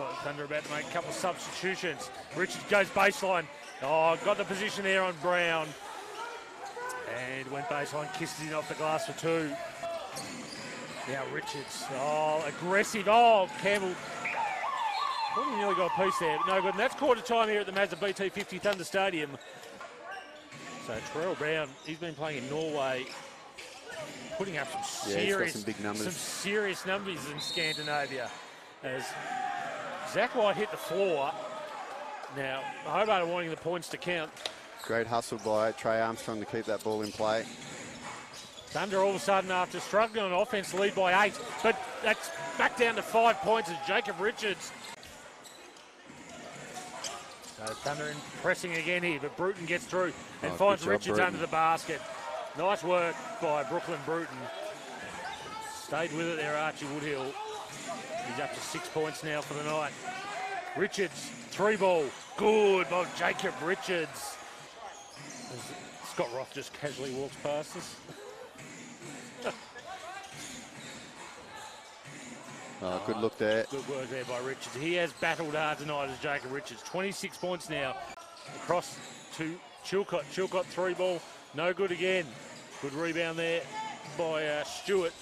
Looks like the Thunder about to make a couple of substitutions. Richards goes baseline. Oh, got the position there on Brown. And went baseline, kisses in off the glass for two. Now Richards, oh, aggressive. Oh, Campbell. Probably nearly got a piece there, but no good. And that's quarter time here at the Mazda BT50 Thunder Stadium. So Terrell Brown, he's been playing in Norway, putting up some serious, some big numbers. Some serious numbers in Scandinavia. As Zach White hit the floor. Now, Hobart are wanting the points to count. Great hustle by Trey Armstrong to keep that ball in play. Thunder all of a sudden, after struggling on offense, lead by 8, but that's back down to 5 points as Jacob Richards. So Thunder in pressing again here, but Bruton gets through and finds Richards under the basket. Nice work by Brooklyn Bruton. Stayed with it there, Archie Woodhill. He's up to 6 points now for the night. Richards, three ball, good by Jacob Richards. As Scott Roth just casually walks past us. Oh, good look there. Good work there by Richards. He has battled hard tonight as Jacob Richards. 26 points now. Across to Chilcott. Chilcott three ball. No good again. Good rebound there by Stewart.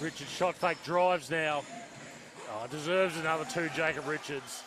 Richards shot fake drives now. Oh, deserves another two, Jacob Richards.